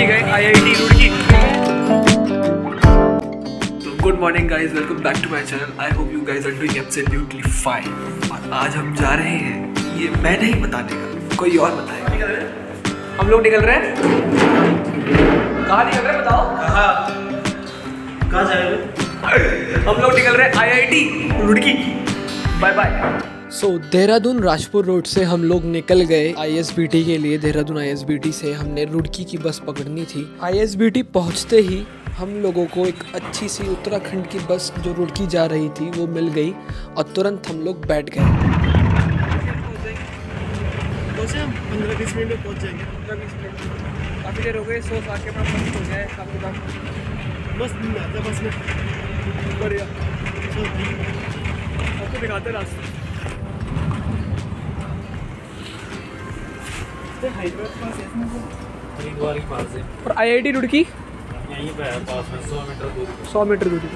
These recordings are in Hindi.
पहुंच ही गए IIT रुड़की। तो good morning guys, welcome back to my channel. I hope you guys are doing absolutely fine. और आज हम जा रहे हैं, ये मैं नहीं बताने का, कोई और बताएगा। हम लोग निकल रहे हैं, कहाँ निकल रहे हैं बताओ, कहाँ जा रहे हो? हम लोग निकल रहे हैं IIT Roorkee. Bye bye. Dehradun Rajpur road से हम लोग निकल गए ISBT के लिए। देहरादून ISBT से हमने रुड़की की बस पकड़नी थी। ISBT पहुंचते ही हम लोगों को एक अच्छी सी उत्तराखंड की बस जो रुड़की जा रही थी वो मिल गई और तुरंत हम लोग बैठ गए। काफ़ी देर हो गई, सो साके में हो गया है। दिखाते रास्ते हरिद्वार के पास है और IIT रुड़की यहीं पे है, पास में 100 मीटर दूरी पे।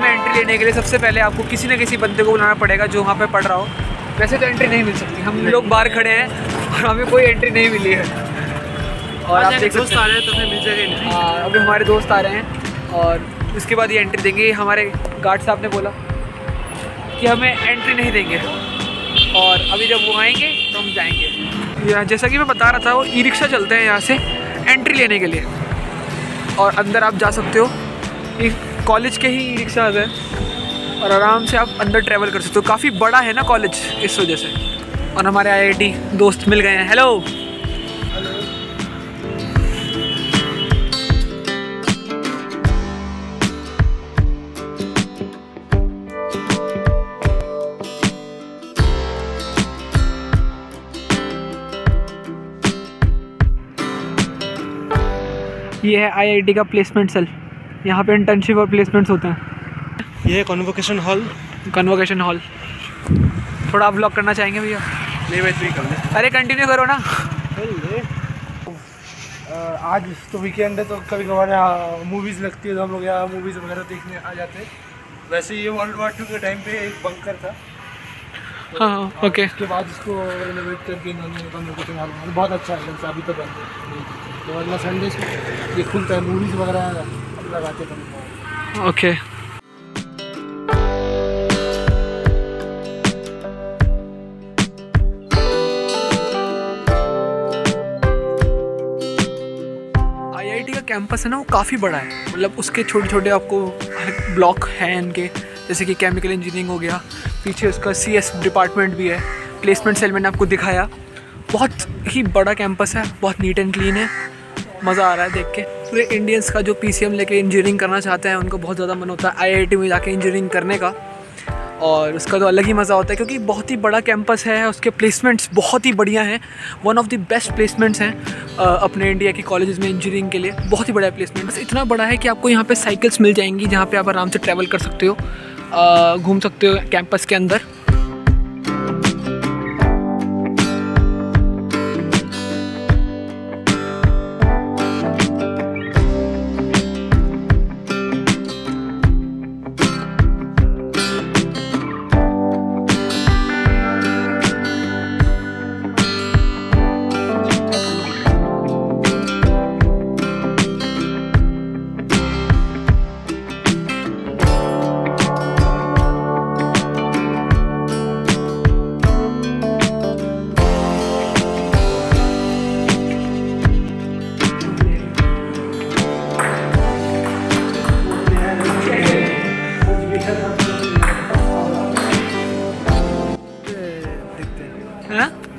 मैं एंट्री लेने के लिए सबसे पहले आपको किसी न किसी बंदे को बुलाना पड़ेगा जो वहाँ पे पढ़ रहा हो। वैसे तो एंट्री नहीं मिल सकती, हम लोग बाहर खड़े हैं और हमें कोई एंट्री नहीं मिली है। और आप देख दोस्त आ रहे हैं तो हमें मिल जाएगा। हाँ, अभी हमारे दोस्त आ रहे हैं और उसके बाद ये एंट्री देंगे। हमारे गार्ड साहब ने बोला कि हमें एंट्री नहीं देंगे और अभी जब वो आएंगे तो हम जाएंगे। या जैसा कि मैं बता रहा था, वो ई रिक्शा चलते हैं यहाँ से एंट्री लेने के लिए और अंदर आप जा सकते हो। ये कॉलेज के ही ई रिक्शाज हैं और आराम से आप अंदर ट्रैवल कर सकते हो। काफ़ी बड़ा है ना कॉलेज, इस वजह से। और हमारे IIT दोस्त मिल गए हैं। हेलो, ये है IIT का प्लेसमेंट सेल। यहाँ पे इंटर्नशिप और प्लेसमेंट्स होते हैं। ये कन्वोकेशन हॉल, थोड़ा आप व्लॉग करना चाहेंगे भैया? नहीं भाई, तुम कर। अरे कंटिन्यू करो ना। आज तो वीकेंड है तो कभी कभार मूवीज़ लगती है तो हम लोग यहाँ मूवीज़ वगैरह देखने आ जाते हैं। वैसे ये World War II के टाइम पे एक बंकर था। हाँ, ओके। उसके बाद इसको रेनोवेट करके इन्होंने बहुत अच्छा है, अभी तो बंद है। तो अगला संडे से ये खुलता है, मूवीज वगैरह लगाते हैं। ओके, IIT का कैंपस है ना, वो काफ़ी बड़ा है। मतलब उसके छोटे छोटे आपको ब्लॉक हैं इनके, जैसे कि केमिकल इंजीनियरिंग हो गया, पीछे उसका CS डिपार्टमेंट भी है। प्लेसमेंट सेल मैंने आपको दिखाया। बहुत ही बड़ा कैंपस है, बहुत नीट एंड क्लीन है। मज़ा आ रहा है देख के। पूरे इंडियंस का जो PCM लेके इंजीनियरिंग करना चाहते हैं, उनको बहुत ज़्यादा मन होता है IIT में जाके इंजीनियरिंग करने का। और उसका तो अलग ही मज़ा होता है क्योंकि बहुत ही बड़ा कैंपस है। उसके प्लेसमेंट्स बहुत ही बढ़िया हैं, one of the best placements हैं अपने इंडिया के कॉलेजेस में इंजीनियरिंग के लिए। बहुत ही बड़ा प्लेसमेंट्स, इतना बड़ा है कि आपको यहाँ पर साइकिल्स मिल जाएंगी जहाँ पर आप आराम से ट्रैवल कर सकते हो, घूम सकते हो कैंपस के अंदर।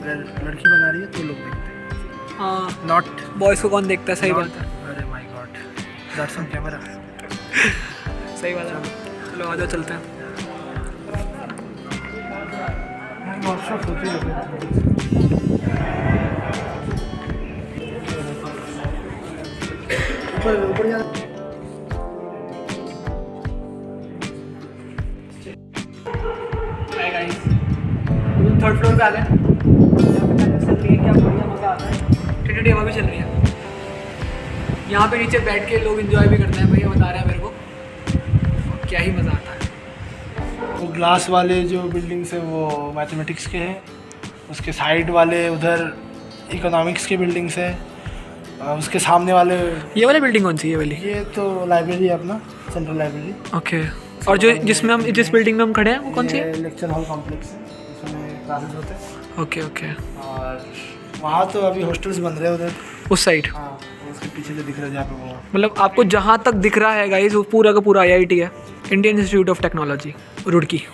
लड़की बना रही है तो लोग देखते हैं। हाँ, नॉट बॉयज़ को कौन देखता है? सही बात है। अरे my god, that's on camera. सही बात है। चलो आ जाओ, चलते हैं। ऊपर थर्ड फ्लोर पे आ गए। क्या बढ़िया मज़ा आ रहा है। टिटी हवा भी चल रही है। यहाँ पे नीचे बैठ के लोग एंजॉय भी करते हैं, भैया बता रहे हैं मेरे को, क्या ही मज़ा आता है। वो ग्लास वाले जो बिल्डिंग्स है वो मैथमेटिक्स के हैं, उसके साइड वाले उधर इकोनॉमिक्स के बिल्डिंग्स हैं, उसके सामने वाले ये वाली बिल्डिंग कौन सी है? वाली ये तो लाइब्रेरी है अपना, सेंट्रल लाइब्रेरी। ओके। और जो जिसमें हम जिस बिल्डिंग में हम खड़े हैं वो कौन सी है? लेक्चर हॉल कॉम्प्लेक्स, उसमें क्लासेस होते हैं। Okay okay. और वहाँ तो अभी हॉस्टल्स बन रहे हैं उधर उस साइड। हाँ, उसके पीछे जो दिख रहा है जहाँ पे, मतलब आपको जहाँ तक दिख रहा है गाइस वो पूरा का पूरा IIT है, Indian Institute of Technology Roorkee.